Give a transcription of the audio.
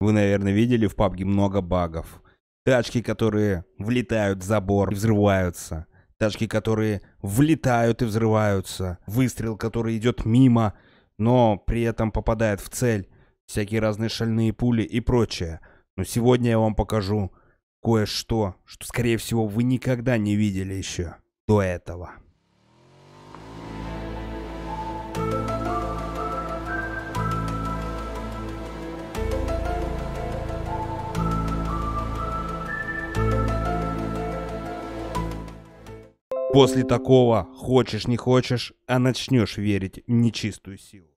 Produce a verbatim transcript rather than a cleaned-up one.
Вы, наверное, видели в пабг много багов. Тачки, которые влетают в забор и взрываются. Тачки, которые влетают и взрываются. Выстрел, который идет мимо, но при этом попадает в цель. Всякие разные шальные пули и прочее. Но сегодня я вам покажу кое-что, что, скорее всего, вы никогда не видели еще до этого. После такого, хочешь не хочешь, а начнешь верить в нечистую силу.